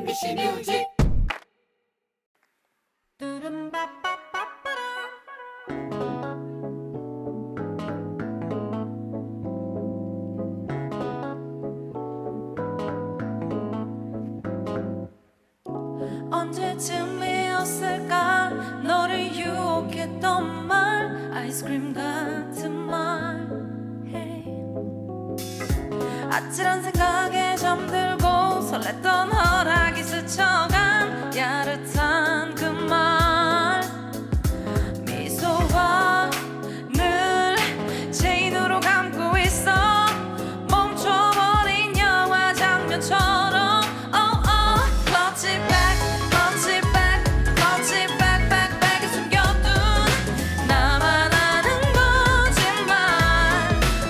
MBC 뮤직 언제쯤이었을까 너를 유혹했던 말 아이스크림 같은 말 hey. 아찔한 생각에 잠들고 설렜던 허락이 스쳐간 야릇한 그 말 미소와 늘 체인으로 감고 있어 멈춰버린 영화 장면처럼 oh oh clutch it back clutch it back clutch it back back back에 숨겨둔 나만 아는 거짓말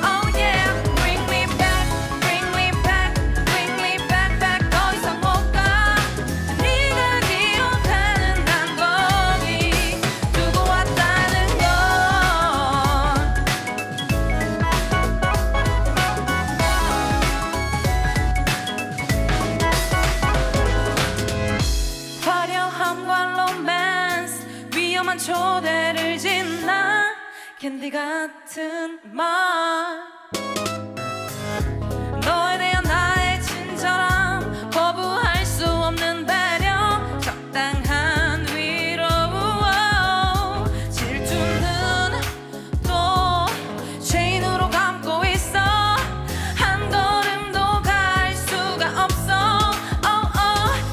oh yeah bring me back bring me back back 더 이상 못 가 네가 기억하는 난 거기 두고 왔다는 걸 화려함과 로맨스 위험한 초대를 지나 캔디 같은 말 너에 대한 나의 친절함 거부할 수 없는 배려 적당한 위로 질투는 또 체인으로 감고 있어 한 걸음도 갈 수가 없어 oh oh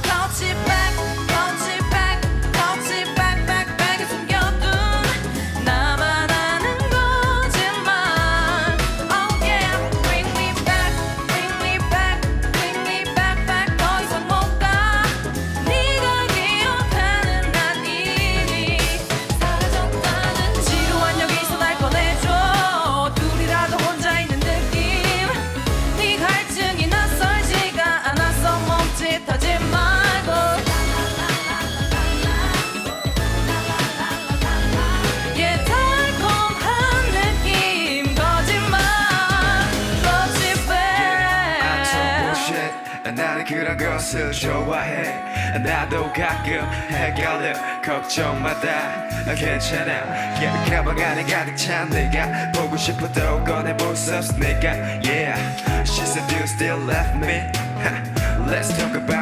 clutch it back clutch it back clutch it back back back에 숨겨둔 나만 아는 거짓말 oh yeah bring me back bring me back back 더 이상 못 가 네가 기억하는 난 이미 사라졌다는 지루한 여기서 날 꺼내줘 둘이라도 혼자 있는 느낌 네 갈증이 낯설지가 않아서 멈칫하지 말고 예 달콤한 느낌 거짓말 Clutch it I talk back bullshit 나는 그런 것을 좋아해 나도 가끔 헷갈려 걱정마다 괜찮아 yeah, 가방 안에 가득 찬 네가 보고 싶어도 꺼내볼 수 없으니까 yeah She said you still love me Let's talk about